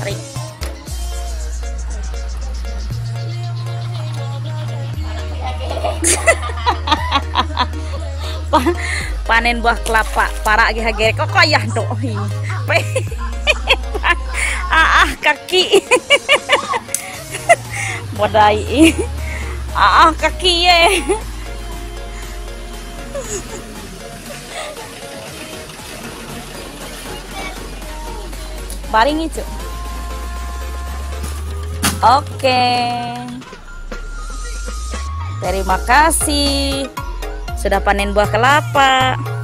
kering. Panen buah kelapa para agih gerek kok ayah doi kaki bodai kaki ye baring itu. Oke, terima kasih sudah panen buah kelapa.